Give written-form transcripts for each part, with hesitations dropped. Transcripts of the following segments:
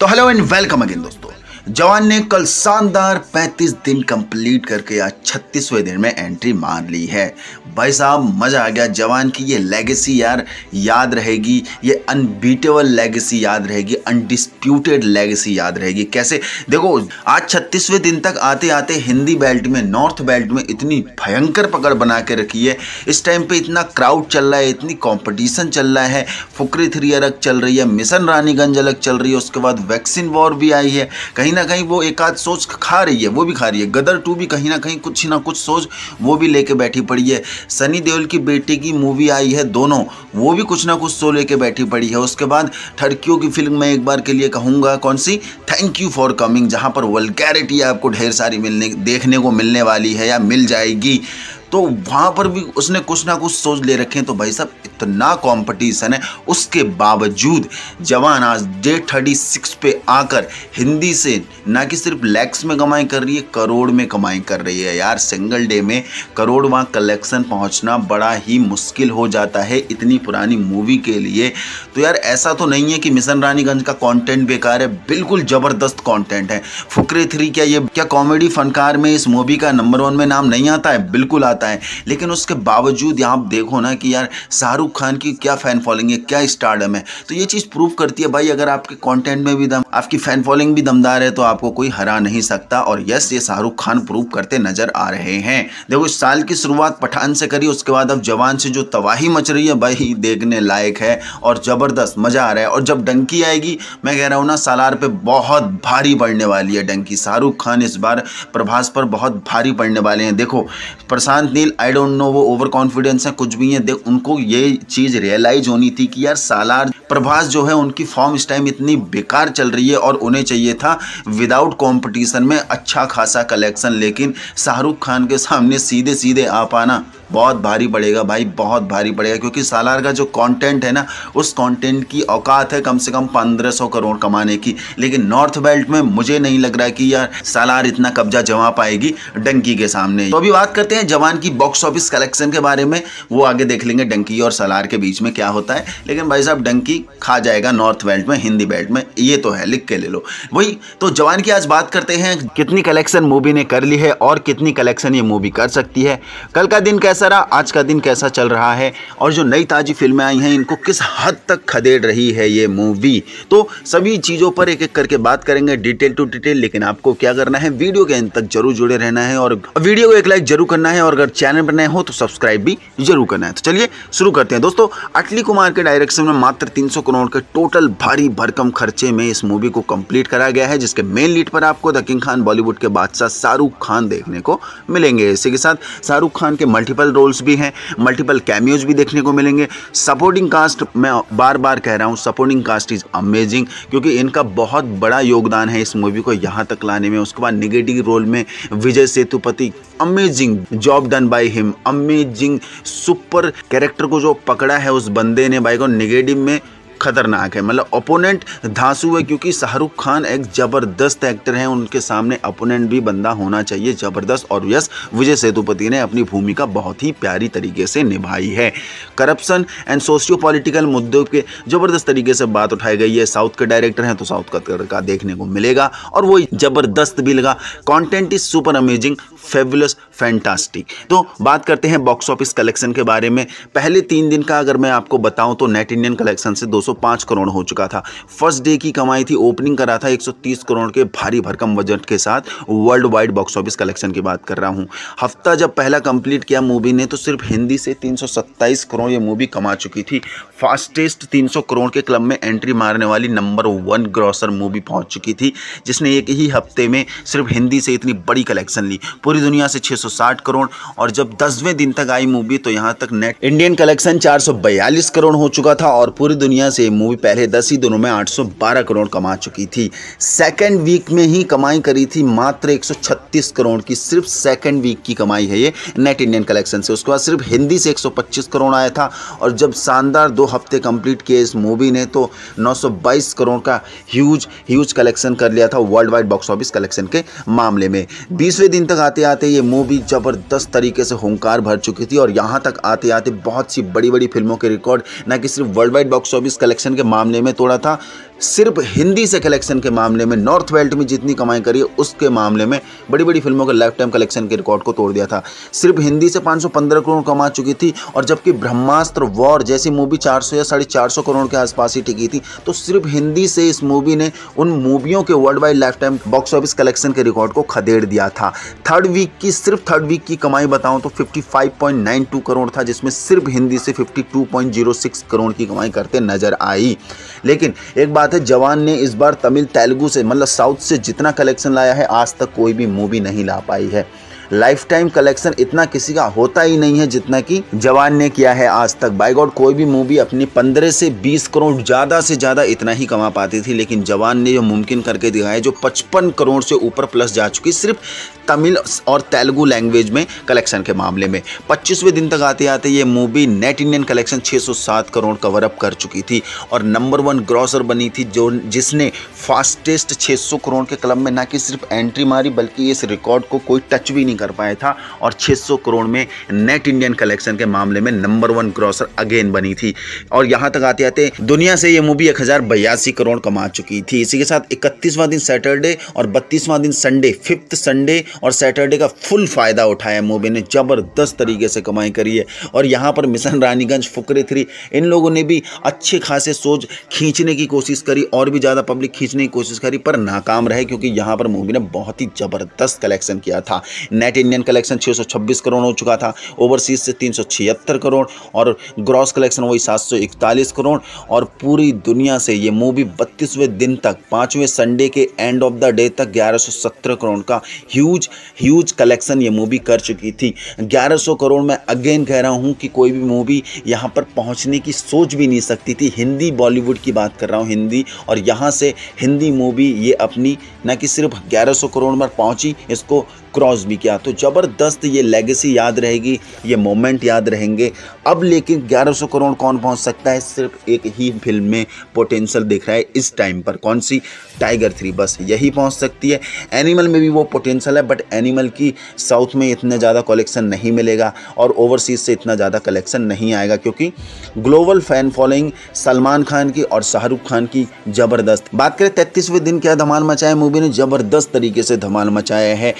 तो hello and welcome again दोस्तों, जवान ने कल शानदार 35 दिन कंप्लीट करके आज 36वें दिन में एंट्री मार ली है। भाई साहब मज़ा आ गया। जवान की ये लेगेसी यार याद रहेगी, ये अनबीटेबल लेगेसी याद रहेगी, अनडिस्प्यूटेड लेगेसी याद रहेगी। कैसे देखो, आज 36वें दिन तक आते आते हिंदी बेल्ट में, नॉर्थ बेल्ट में इतनी भयंकर पकड़ बना के रखी है। इस टाइम पे इतना क्राउड चल रहा है, इतनी कॉम्पिटिशन चल रहा है। फुकरी 3 अलग चल रही है, मिशन रानीगंज अलग चल रही है, उसके बाद वैक्सीन वॉर भी आई है। कहीं ना कहीं वो एक आध सोच खा रही है, वो भी खा रही है। गदर 2 भी कहीं ना कुछ सोच वो भी लेके बैठी पड़ी है। सनी देओल की बेटी की मूवी आई है दोनों, वो भी कुछ ना कुछ सो लेके बैठी पड़ी है। उसके बाद ठड़कियों की फिल्म मैं एक बार के लिए कहूँगा, कौन सी, थैंक यू फॉर कमिंग, जहाँ पर वल्गैरिटी आपको ढेर सारी देखने को मिलने वाली है या मिल जाएगी। तो वहाँ पर भी उसने कुछ ना कुछ सोच ले रखे हैं। तो भाई साहब इतना कंपटीशन है, उसके बावजूद जवान आज डे 36 पे आकर हिंदी से ना कि सिर्फ लैक्स में कमाई कर रही है, करोड़ में कमाई कर रही है। यार सिंगल डे में करोड़वा कलेक्शन पहुँचना बड़ा ही मुश्किल हो जाता है इतनी पुरानी मूवी के लिए। तो यार ऐसा तो नहीं है कि मिशन रानीगंज का कॉन्टेंट बेकार है, बिल्कुल ज़बरदस्त कॉन्टेंट है। फुकरे 3 क्या कॉमेडी फनकार में इस मूवी का नंबर 1 में नाम नहीं आता है? बिल्कुल आता है। लेकिन उसके बावजूद आप देखो ना कि यार शाहरुख खान की क्या फैन फॉलोइंग है, क्या स्टारडम है। तो ये चीज प्रूव करती है भाई, अगर आपके कंटेंट में भी दम, आपकी फैन फॉलोइंग भी दमदार है, तो आपको कोई हरा नहीं सकता। और यस, ये शाहरुख खान प्रूव करते नजर आ रहे हैं। देखो इस साल की शुरुआत पठान से करी, उसके बाद अब जवान से जो तबाही मच रही है भाई, देखने लायक है और जबरदस्त मजा आ रहा है। और जब डंकी आएगी, मैं कह रहा हूँ ना, सालार पे बहुत भारी पड़ने वाली है डंकी। शाहरुख खान इस बार प्रभास पर बहुत भारी पड़ने वाले हैं। देखो Prashanth Neel, I don't know वो ओवर कॉन्फिडेंस है, कुछ भी है। देख उनको ये चीज रियलाइज होनी थी कि यार सालार, प्रभास जो है उनकी फॉर्म इस टाइम इतनी बेकार चल रही है और उन्हें चाहिए था विदाउट कंपटीशन में अच्छा खासा कलेक्शन। लेकिन शाहरुख खान के सामने सीधे सीधे आ पाना बहुत भारी पड़ेगा भाई, बहुत भारी पड़ेगा। क्योंकि सालार का जो कंटेंट है ना, उस कंटेंट की औकात है कम से कम 1500 करोड़ कमाने की। लेकिन नॉर्थ बेल्ट में मुझे नहीं लग रहा कि यार सालार इतना कब्जा जमा पाएगी डंकी के सामने। तो अभी बात करते हैं जवान की बॉक्स ऑफिस कलेक्शन के बारे में, वो आगे देख लेंगे डंकी और सालार के बीच में क्या होता है। लेकिन भाई साहब डंकी खा जाएगा नॉर्थ बेल्ट में, हिंदी बेल्ट में, ये तो है, लिख के ले लो। वही तो जवान की आज बात करते हैं, कितनी कलेक्शन मूवी ने कर ली है और कितनी कलेक्शन ये मूवी कर सकती है। कल का दिन कैसा रहा, आज का दिन कैसा चल रहा है, और जो नई ताजी फिल्में आई हैं इनको किस हद तक खदेड़ रही है ये मूवी। तो सभी चीज़ों पर एक एक करके बात करेंगे डिटेल टू डिटेल। लेकिन आपको क्या करना है, वीडियो के अंत तक जरूर जुड़े रहना है और वीडियो को एक लाइक जरूर करना है, और अगर चैनल पर नए हो तो सब्सक्राइब भी जरूर करना है। तो चलिए शुरू करते हैं दोस्तों। अटली कुमार के डायरेक्शन में मात्र 300 करोड़ के टोटल भारी भरकम खर्चे में इस मूवी को कंप्लीट करा गया है, जिसके मेन लीड पर आपको द किंग खान, बॉलीवुड के बादशाह शाहरुख खान देखने को मिलेंगे। इसी के साथ शाहरुख खान के मल्टीपल रोल्स भी हैं, मल्टीपल कैमियोज भी देखने को मिलेंगे। सपोर्टिंग कास्ट, मैं बार बार कह रहा हूँ, सपोर्टिंग कास्ट इज अमेजिंग, क्योंकि इनका बहुत बड़ा योगदान है इस मूवी को यहाँ तक लाने में। उसके बाद निगेटिव रोल में Vijay Sethupathi, amazing job done by him, amazing super character को जो पकड़ा है उस बंदे ने भाई को, निगेटिव में खतरनाक है, मतलब ओपोनेंट धांसू है। क्योंकि शाहरुख खान एक ज़बरदस्त एक्टर हैं, उनके सामने ओपोनेंट भी बंदा होना चाहिए ज़बरदस्त। और यस, विजय सेतुपति ने अपनी भूमिका बहुत ही प्यारी तरीके से निभाई है। करप्शन एंड सोशियो पॉलिटिकल मुद्दों के ज़बरदस्त तरीके से बात उठाई गई है। साउथ के डायरेक्टर हैं तो साउथ का देखने को मिलेगा और वो ज़बरदस्त भी लगा। Content is super amazing, fabulous, fantastic. तो बात करते हैं बॉक्स ऑफिस कलेक्शन के बारे में। पहले 3 दिन का अगर मैं आपको बताऊँ तो नेट इंडियन कलेक्शन से 205 करोड़ हो चुका था। फर्स्ट डे की कमाई थी, ओपनिंग करा था 130 करोड़ के भारी भरकम बजट के साथ। Worldwide box office collection की बात कर रहा हूं। हफ्ता जब पहला कंप्लीट किया मूवी ने, तो सिर्फ हिंदी से 327 करोड़ ये मूवी कमा चुकी थी। फास्टेस्ट 300 करोड़ के क्लब में एंट्री मारने वाली नंबर 1 ग्रॉसर मूवी पहुंच चुकी थी, जिसने एक ही हफ्ते में सिर्फ हिंदी से इतनी बड़ी कलेक्शन ली, पूरी दुनिया से 660 करोड़। और जब 10वें दिन तक आई मूवी, तो यहां तक नेट इंडियन कलेक्शन 442 करोड़ हो चुका था और पूरी दुनिया से मूवी पहले 10 ही दिनों में 812 करोड़ कमा चुकी थी। सेकंड वीक में ही कमाई करी थी मात्र 136 करोड़ की, सिर्फ सेकंड वीक की कमाई है ये नेट इंडियन कलेक्शन से। उसके बाद सिर्फ हिंदी से 125 करोड़ आया था। और जब शानदार 2 हफ्ते कंप्लीट किए इस मूवी ने, तो 922 करोड़ का ह्यूज कलेक्शन कर लिया था worldwide box office collection के मामले में। 20वें दिन तक आते आते ये मूवी जबरदस्त तरीके से हुंकार भर चुकी थी और यहाँ तक आते आते बहुत सी बड़ी बड़ी फिल्मों के रिकॉर्ड, ना कि सिर्फ worldwide box office collection के मामले में तोड़ा था, सिर्फ हिंदी से कलेक्शन के मामले में नॉर्थ बेल्ट में जितनी कमाई करी है उसके मामले में बड़ी बड़ी फिल्मों के लाइफ टाइम कलेक्शन के रिकॉर्ड को तोड़ दिया था। सिर्फ हिंदी से 515 करोड़ कमा चुकी थी, और जबकि ब्रह्मास्त्र वॉर जैसी मूवी 400 या 450 करोड़ के आसपास ही टिकी थी। तो सिर्फ हिंदी से इस मूवी ने उन मूवियों के worldwide lifetime box office collection के रिकॉर्ड को खदेड़ दिया था। सिर्फ थर्ड वीक की कमाई बताऊँ तो 55.92 करोड़ था, जिसमें सिर्फ हिंदी से 52.06 करोड़ की कमाई करते नजर आई। लेकिन एक बात है, जवान ने इस बार तमिल तेलुगु से मतलब साउथ से जितना कलेक्शन लाया है आज तक कोई भी मूवी नहीं ला पाई है। लाइफ टाइम कलेक्शन इतना किसी का होता ही नहीं है जितना कि जवान ने किया है आज तक। बाय गॉड कोई भी मूवी अपनी 15 से 20 करोड़ ज़्यादा से ज़्यादा इतना ही कमा पाती थी, लेकिन जवान ने जो मुमकिन करके दिखाया, जो 55 करोड़ से ऊपर प्लस जा चुकी सिर्फ तमिल और तेलुगु लैंग्वेज में कलेक्शन के मामले में। 25वें दिन तक आते आते ये movie net Indian collection 607 crore cover up कर चुकी थी और नंबर 1 ग्रॉसर बनी थी, जो जिसने फास्टेस्ट 600 करोड़ के क्लब में ना कि सिर्फ एंट्री मारी बल्कि इस रिकॉर्ड को कोई टच भी नहीं कर पाया था। और 600 करोड़ में नेट इंडियन कलेक्शन के मामले में नंबर 1 ग्रॉसर अगेन बनी थी। और यहाँ तक आते आते दुनिया से ये मूवी 1082 करोड़ कमा चुकी थी। इसी के साथ 31वां दिन सैटरडे और 32वां दिन संडे, फिफ्थ संडे और सैटरडे का फुल फायदा उठाया मूवी ने, जबरदस्त तरीके से कमाई करी है। और यहाँ पर मिशन रानीगंज, फुकरे 3 इन लोगों ने भी अच्छे खासे सोच खींचने की कोशिश करी और भी ज़्यादा पब्लिक खींचने की कोशिश करी पर नाकाम रहे, क्योंकि यहाँ पर मूवी ने बहुत ही ज़बरदस्त कलेक्शन किया था। नेट इंडियन कलेक्शन 626 करोड़ हो चुका था, ओवरसीज से 376 करोड़ और ग्रॉस कलेक्शन वही 741 करोड़। और पूरी दुनिया से ये मूवी 32वें दिन तक, 5वें संडे के एंड ऑफ द डे तक 1117 करोड़ का ह्यूज कलेक्शन ये मूवी कर चुकी थी। 1100 करोड़ में अगेन कह रहा हूँ कि कोई भी मूवी यहाँ पर पहुँचने की सोच भी नहीं सकती थी। हिंदी बॉलीवुड की बात कर रहा हूँ, हिंदी, और यहाँ से हिंदी मूवी ये अपनी ना कि सिर्फ 1100 करोड़ में पहुँची, इसको क्रॉस भी किया। तो ज़बरदस्त ये लेगेसी याद रहेगी, ये मोमेंट याद रहेंगे। अब लेकिन 1100 करोड़ कौन पहुंच सकता है, सिर्फ एक ही फिल्म में पोटेंशियल दिख रहा है इस टाइम पर, कौन सी, टाइगर 3 बस यही पहुंच सकती है। एनिमल में भी वो पोटेंशियल है बट एनिमल की साउथ में इतना ज़्यादा कलेक्शन नहीं मिलेगा और ओवरसीज से इतना ज़्यादा कलेक्शन नहीं आएगा, क्योंकि global fan following Salman Khan की और शाहरुख खान की ज़बरदस्त। बात करें 33वें दिन क्या धमाल मचाया मूवी ने, ज़बरदस्त तरीके से धमाल मचाया है।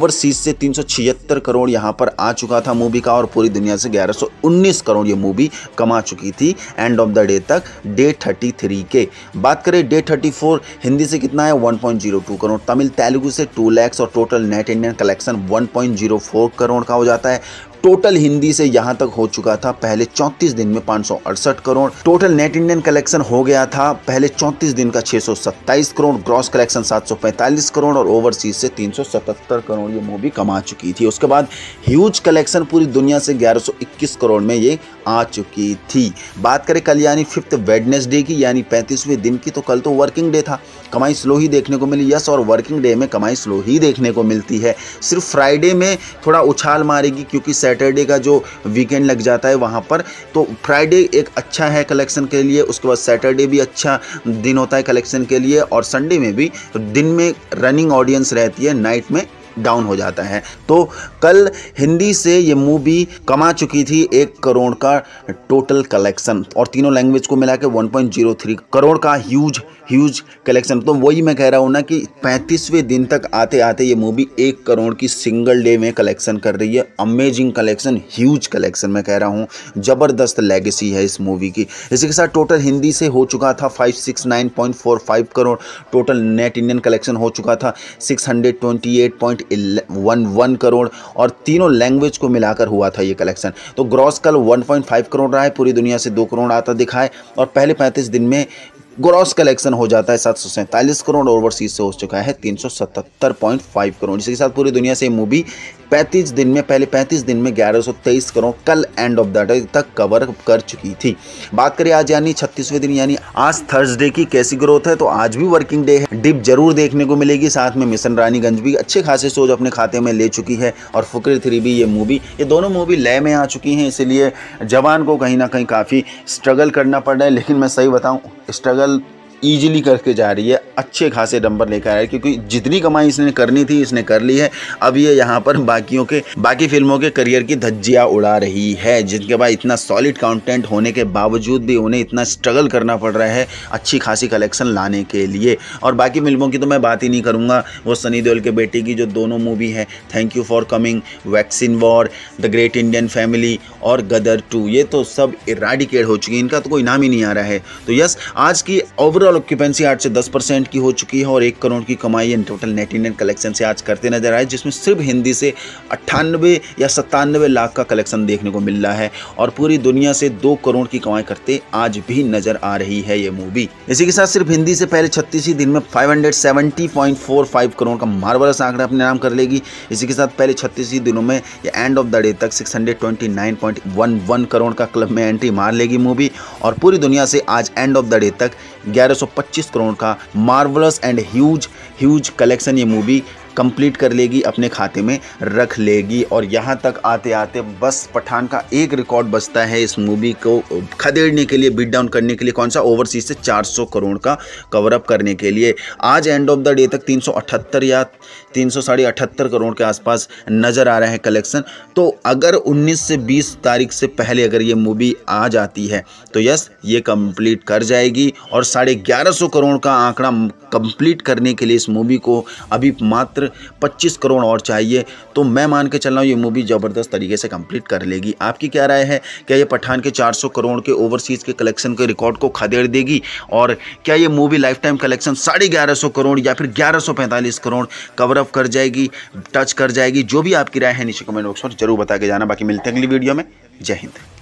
ओवरसीज से 376 करोड़ यहाँ पर आ चुका था मूवी का और पूरी दुनिया से 1119 करोड़ ये मूवी कमा चुकी थी एंड ऑफ द डे तक, डे 33 के। बात करें डे 34 हिंदी से कितना है, 1.02 करोड़, तमिल तेलुगु से 2 लाख और total net Indian collection 1.04 crore का हो जाता है। टोटल हिंदी से यहाँ तक हो चुका था पहले 34 दिन में 568 crore. Total net Indian collection हो गया था पहले 34 दिन का 627 करोड़, ग्रॉस कलेक्शन 745 करोड़ और ओवरसीज से 377 करोड़ ये मूवी कमा चुकी थी। उसके बाद ह्यूज कलेक्शन पूरी दुनिया से 1121 करोड़ में ये आ चुकी थी। बात करें कल यानी फिफ्थ वेडनेसडे की यानी 35वें दिन की, तो कल तो वर्किंग डे था, कमाई स्लो ही देखने को मिली। यस, और वर्किंग डे में कमाई स्लो ही देखने को मिलती है। सिर्फ फ्राइडे में थोड़ा उछाल मारेगी क्योंकि सैटरडे का जो वीकेंड लग जाता है वहाँ पर, तो फ्राइडे एक अच्छा है कलेक्शन के लिए। उसके बाद सैटरडे भी अच्छा दिन होता है कलेक्शन के लिए और संडे में भी, दिन में रनिंग ऑडियंस रहती है, नाइट में डाउन हो जाता है। तो कल हिंदी से ये मूवी कमा चुकी थी 1 करोड़ का टोटल कलेक्शन और तीनों लैंग्वेज को मिला के 1.03 करोड़ का ह्यूज कलेक्शन। तो वही मैं कह रहा हूँ ना कि 35वें दिन तक आते आते ये मूवी 1 करोड़ की सिंगल डे में कलेक्शन कर रही है। अमेजिंग कलेक्शन, ह्यूज कलेक्शन मैं कह रहा हूँ, ज़बरदस्त लेगेसी है इस मूवी की। इसी के साथ टोटल हिंदी से हो चुका था 569.45 crore, total net Indian collection हो चुका था 628.11 करोड़ और तीनों लैंग्वेज को मिलाकर हुआ था ये कलेक्शन। तो ग्रॉस कल 1.5 करोड़ रहा है, पूरी दुनिया से 2 करोड़ आता दिखा है और पहले 35 दिन में ग्रॉस कलेक्शन हो जाता है 747 करोड़ और ओवरसीज से हो चुका है 377.5 करोड़। इसके साथ पूरी दुनिया से मूवी 35 दिन में, पहले 35 दिन में 1123 करोड़ कल एंड ऑफ द डे तक कवर कर चुकी थी। बात करें आज यानी 36वें दिन यानी आज थर्सडे की कैसी ग्रोथ है, तो आज भी वर्किंग डे है, डिप जरूर देखने को मिलेगी। साथ में मिशन रानीगंज भी अच्छे खासे सोच अपने खाते में ले चुकी है और फुकरे 3 भी, ये मूवी, ये दोनों मूवी लय में आ चुकी हैं, इसलिए जवान को कहीं ना कहीं काफ़ी स्ट्रगल करना पड़ रहा है। लेकिन मैं सही बताऊँ, स्ट्रगल ईजिली करके जा रही है, अच्छे खासे नंबर लेकर आ रही है, क्योंकि जितनी कमाई इसने करनी थी इसने कर ली है। अब ये यहाँ पर बाकी फिल्मों के करियर की धज्जियाँ उड़ा रही है, जिनके बाद इतना सॉलिड कंटेंट होने के बावजूद भी उन्हें इतना स्ट्रगल करना पड़ रहा है अच्छी खासी कलेक्शन लाने के लिए। और बाकी फिल्मों की तो मैं बात ही नहीं करूँगा, वो सनी देओल के बेटे की जो दोनों मूवी है, thank you for coming, vaccine war, the great Indian family और गदर 2, ये तो सब इराडिकेट हो चुकी है, इनका तो कोई नाम ही नहीं आ रहा है। तो यस, आज की ओवरऑल ऑक्यूपेंसी 8 से 10% की हो चुकी है और 1 करोड़ की कमाई टोटल नेट इंडियन कलेक्शन से आज करते नजर आए, जिसमें सिर्फ हिंदी से 98 या 97 लाख का कलेक्शन देखने को मिल रहा है और पूरी दुनिया से 2 करोड़ की कमाई करते आज भी नजर आ रही है ये मूवी। इसी के साथ सिर्फ हिंदी से पहले 36 ही दिन में 570.45 करोड़ का मार्वलस आंकड़ा अपने नाम कर लेगी। इसी के साथ पहले 36 ही दिनों में एंड ऑफ द डे तक 629.11 करोड़ का क्लब में एंट्री मार लेगी मूवी और पूरी दुनिया से आज एंड ऑफ द डे तक 1125 करोड़ का मार्वलस एंड ह्यूज कलेक्शन ये मूवी कंप्लीट कर लेगी, अपने खाते में रख लेगी। और यहाँ तक आते आते बस पठान का एक रिकॉर्ड बचता है इस मूवी को खदेड़ने के लिए, बीट डाउन करने के लिए, कौन सा, ओवरसीज से 400 करोड़ का कवरअप करने के लिए। आज एंड ऑफ द डे तक 378 या 378 करोड़ के आसपास नज़र आ रहा है कलेक्शन। तो अगर 19 से 20 तारीख से पहले अगर ये मूवी आ जाती है तो यस, ये कंप्लीट कर जाएगी और 1150 करोड़ का आंकड़ा कंप्लीट करने के लिए इस मूवी को अभी मात्र 25 करोड़ और चाहिए। तो मैं मान के चल रहा हूं ये मूवी जबरदस्त तरीके से कंप्लीट कर लेगी। आपकी क्या राय है, क्या ये पठान के 400 करोड़ के ओवरसीज के कलेक्शन के रिकॉर्ड को खदेड़ देगी और क्या ये movie lifetime collection 1150 crore या फिर 1145 करोड़ कवरअप कर जाएगी, टच कर जाएगी? जो भी आपकी राय है नीचे कमेंट बॉक्स में जरूर बता के जाना। बाकी मिलते हैं अगली वीडियो में, जय हिंद।